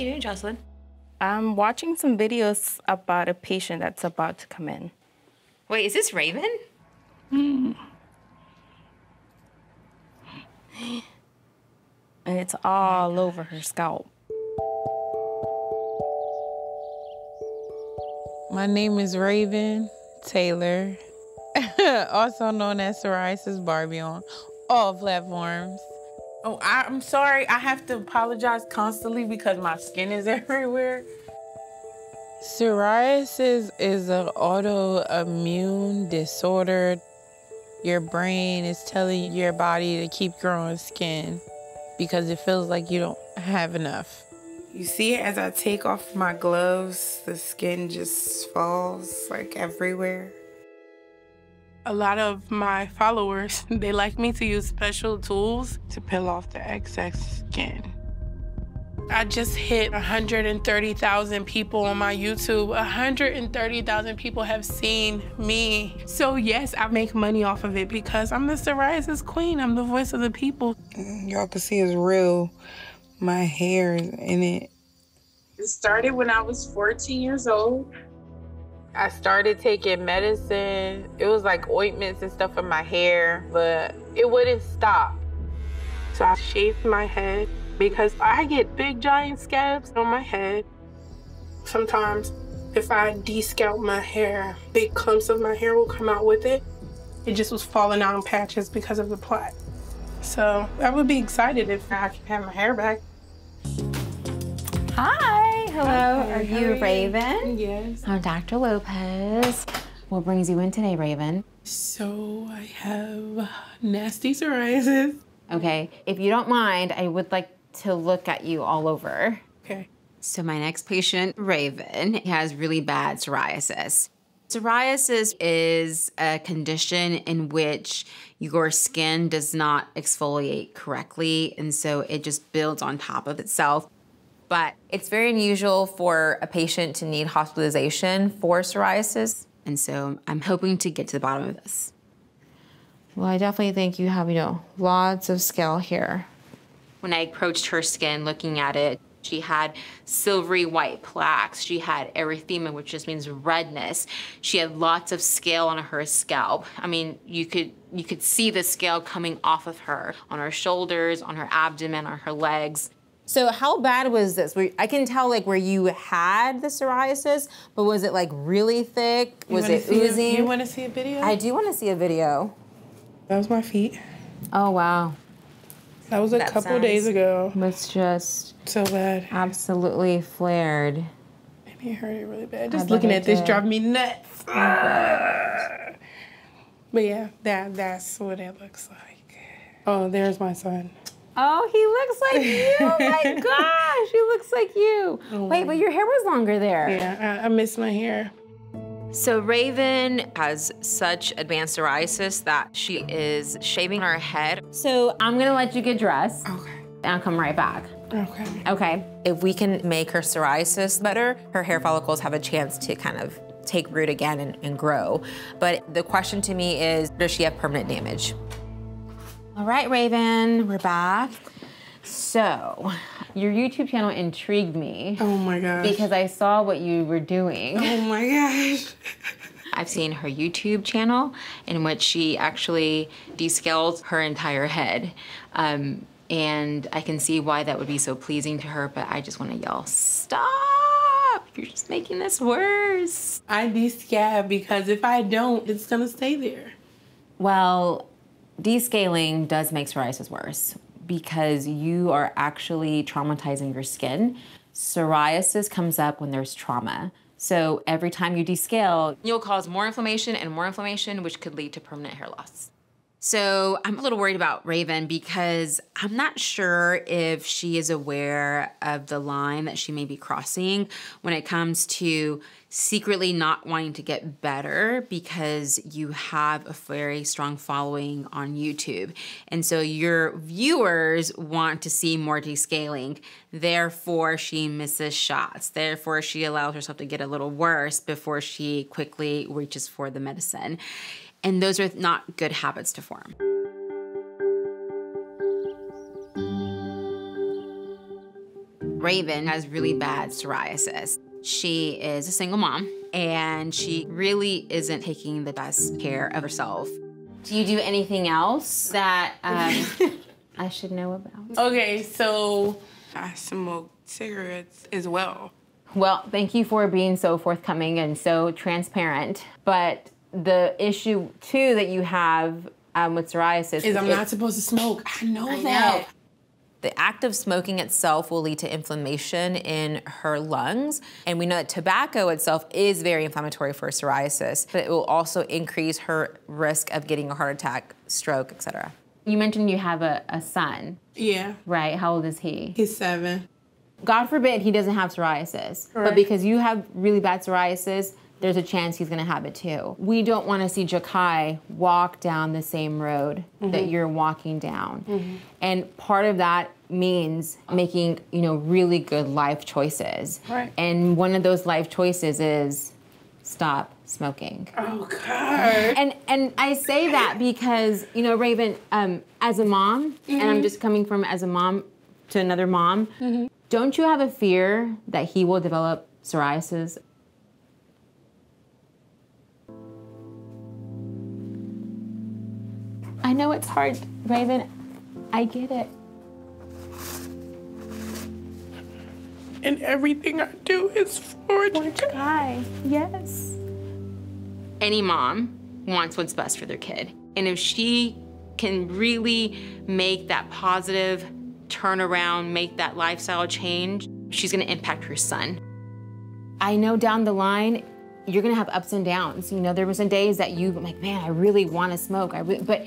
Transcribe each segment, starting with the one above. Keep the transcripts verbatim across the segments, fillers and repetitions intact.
you doing, Jocelyn? I'm watching some videos about a patient that's about to come in. Wait, is this Raven? Mm. And it's all oh over her scalp. My name is Raven Taylor, also known as Psoriasis Barbie on all platforms. Oh, I'm sorry. I have to apologize constantly because my skin is everywhere. Psoriasis is an autoimmune disorder. Your brain is telling your body to keep growing skin because it feels like you don't have enough. You see, as I take off my gloves, the skin just falls like everywhere. A lot of my followers, they like me to use special tools to peel off the excess skin. I just hit one hundred thirty thousand people on my YouTube. one hundred thirty thousand people have seen me. So yes, I make money off of it because I'm the psoriasis queen. I'm the voice of the people. Y'all can see it's real. My hair is in it. It started when I was fourteen years old. I started taking medicine. It was like ointments and stuff in my hair, but it wouldn't stop. So I shaved my head because I get big, giant scabs on my head. Sometimes if I de-scalp my hair, big clumps of my hair will come out with it. It just was falling out in patches because of the plot. So I would be excited if I could have my hair back. Hi. Hello, are you Raven? Yes. I'm Doctor Lopez. What brings you in today, Raven? So I have nasty psoriasis. Okay, if you don't mind, I would like to look at you all over. Okay. So my next patient, Raven, has really bad psoriasis. Psoriasis is a condition in which your skin does not exfoliate correctly, and so it just builds on top of itself. But it's very unusual for a patient to need hospitalization for psoriasis. And so I'm hoping to get to the bottom of this. Well, I definitely think you have, you know, lots of scale here. When I approached her skin, looking at it, she had silvery white plaques. She had erythema, which just means redness. She had lots of scale on her scalp. I mean, you could you could see the scale coming off of her, on her shoulders, on her abdomen, on her legs. So how bad was this? I can tell like where you had the psoriasis, but was it like really thick? Was it oozing? You want to see a video? I do want to see a video. That was my feet. Oh, wow. That was a couple days ago. It's just so bad. Absolutely flared. And it hurt it really bad. Just looking at this drove me nuts. Ah. But yeah, that that's what it looks like. Oh, there's my son. Oh, he looks like you. Oh, my gosh. He looks like you. Oh, wait, but your hair was longer there. Yeah, I, I miss my hair. So Raven has such advanced psoriasis that she is shaving her head. So I'm going to let you get dressed. Okay. And I'll come right back. Okay. Okay. If we can make her psoriasis better, her hair follicles have a chance to kind of take root again and, and grow. But the question to me is, does she have permanent damage? All right, Raven, we're back. So, your YouTube channel intrigued me. Oh my gosh. Because I saw what you were doing. Oh my gosh. I've seen her YouTube channel in which she actually descales her entire head. Um, and I can see why that would be so pleasing to her, but I just want to yell, stop! You're just making this worse. I descab because if I don't, it's gonna stay there. Well, descaling does make psoriasis worse because you are actually traumatizing your skin. Psoriasis comes up when there's trauma. So every time you descale, you'll cause more inflammation and more inflammation, which could lead to permanent hair loss. So I'm a little worried about Raven because I'm not sure if she is aware of the line that she may be crossing when it comes to secretly not wanting to get better because you have a very strong following on YouTube. And so your viewers want to see more descaling. Therefore, she misses shots. Therefore, she allows herself to get a little worse before she quickly reaches for the medicine. And those are not good habits to form. Raven has really bad psoriasis. She is a single mom, and she really isn't taking the best care of herself. Do you do anything else that um, I should know about? Okay, so I smoke cigarettes as well. Well, thank you for being so forthcoming and so transparent. But the issue, too, that you have um, with psoriasis is, is I'm not supposed to smoke. I know I that. Know. The act of smoking itself will lead to inflammation in her lungs. And we know that tobacco itself is very inflammatory for psoriasis, but it will also increase her risk of getting a heart attack, stroke, et cetera. You mentioned you have a, a son. Yeah. Right, how old is he? He's seven. God forbid he doesn't have psoriasis. Correct. But because you have really bad psoriasis, there's a chance he's gonna have it too. We don't wanna see Ja'Kai walk down the same road mm-hmm. that you're walking down. Mm-hmm. And part of that means making, you know, really good life choices. Right. And one of those life choices is stop smoking. Oh, God. And, and I say that because, you know, Raven, um, as a mom, mm-hmm. and I'm just coming from as a mom to another mom, mm-hmm. don't you have a fear that he will develop psoriasis? I know it's hard, Raven. I get it. And everything I do is for Ja'Kai. Yes. Any mom wants what's best for their kid. And if she can really make that positive turnaround, make that lifestyle change, she's gonna impact her son. I know down the line, you're gonna have ups and downs. You know, there were some days that you were like, man, I really wanna smoke, I really, but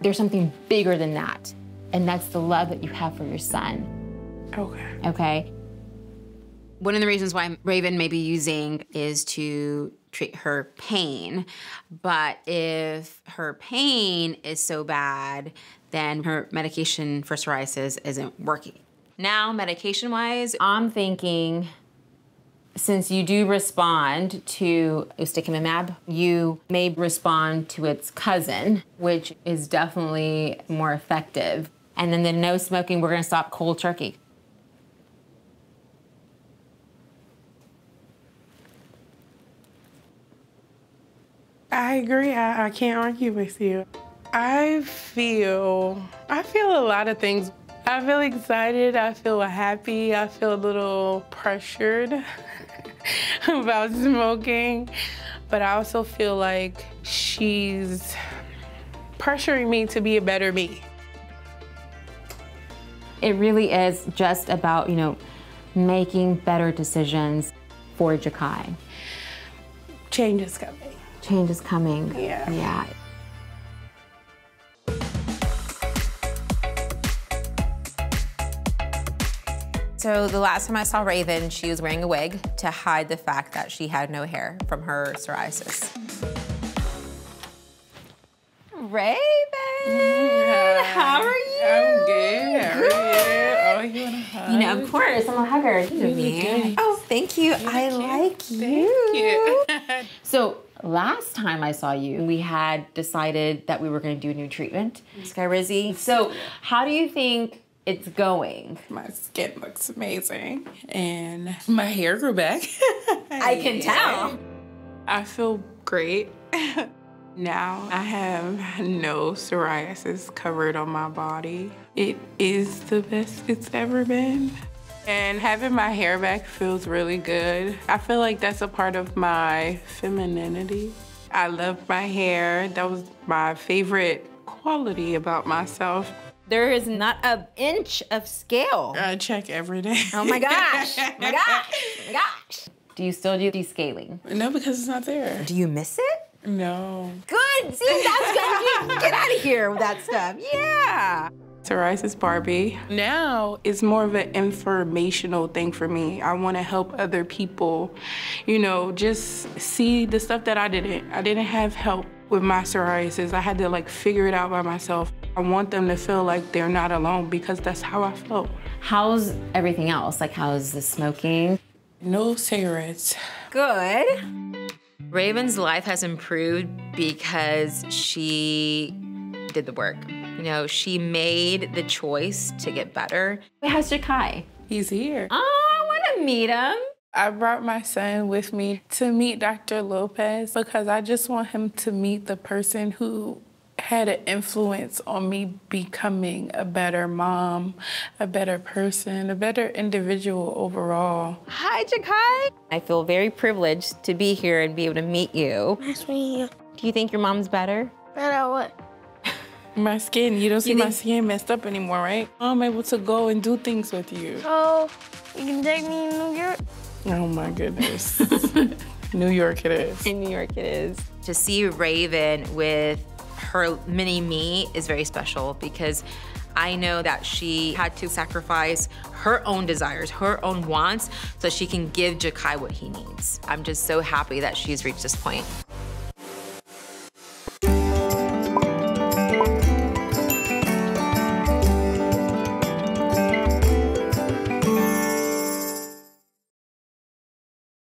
there's something bigger than that. And that's the love that you have for your son. Okay. Okay? One of the reasons why Raven may be using is to treat her pain. But if her pain is so bad, then her medication for psoriasis isn't working. Now, medication-wise, I'm thinking, since you do respond to ustekinumab, you may respond to its cousin, which is definitely more effective. And then the no smoking, we're gonna stop cold turkey. I agree, I, I can't argue with you. I feel, I feel a lot of things. I feel excited, I feel happy, I feel a little pressured about smoking, but I also feel like she's pressuring me to be a better me. It really is just about, you know, making better decisions for Ja'Kai. Change is coming. Change is coming. Yeah. Yeah. So the last time I saw Raven, she was wearing a wig to hide the fact that she had no hair from her psoriasis. Raven, yeah. How are you? I'm good. How are you? Oh, you want to hug? You know, of course, I'm a hugger. Nice. Oh, thank you. You're I cute. Like you. Thank you. So last time I saw you, we had decided that we were going to do a new treatment, Skyrizzi. So how do you think it's going? My skin looks amazing, and my hair grew back. I can tell. I feel great. Now I have no psoriasis covered on my body. It is the best it's ever been. And having my hair back feels really good. I feel like that's a part of my femininity. I love my hair. That was my favorite quality about myself. There is not an inch of scale. I check every day. Oh my gosh, oh my gosh, oh my gosh. Do you still do descaling? No, because it's not there. Do you miss it? No. Good, see, that's good. Get out of here with that stuff, yeah. Psoriasis Barbie. Now it's more of an informational thing for me. I want to help other people, you know, just see the stuff that I didn't. I didn't have help with my psoriasis. I had to like figure it out by myself. I want them to feel like they're not alone because that's how I felt. How's everything else? Like, how's the smoking? No cigarettes. Good. Raven's life has improved because she did the work. You know, she made the choice to get better. How's Ja'Kai? he's here. Oh, I want to meet him. I brought my son with me to meet Doctor Lopez because I just want him to meet the person who had an influence on me becoming a better mom, a better person, a better individual overall. Hi, Ja'Kai. I feel very privileged to be here and be able to meet you. Nice to meet you. Do you think your mom's better? Better what? My skin. You don't see you my skin messed up anymore, right? I'm able to go and do things with you. Oh, you can take me to New York? Oh my goodness. New York it is. In New York it is. To see Raven with her mini me is very special because I know that she had to sacrifice her own desires, her own wants, so she can give Ja'Kai what he needs. I'm just so happy that she's reached this point.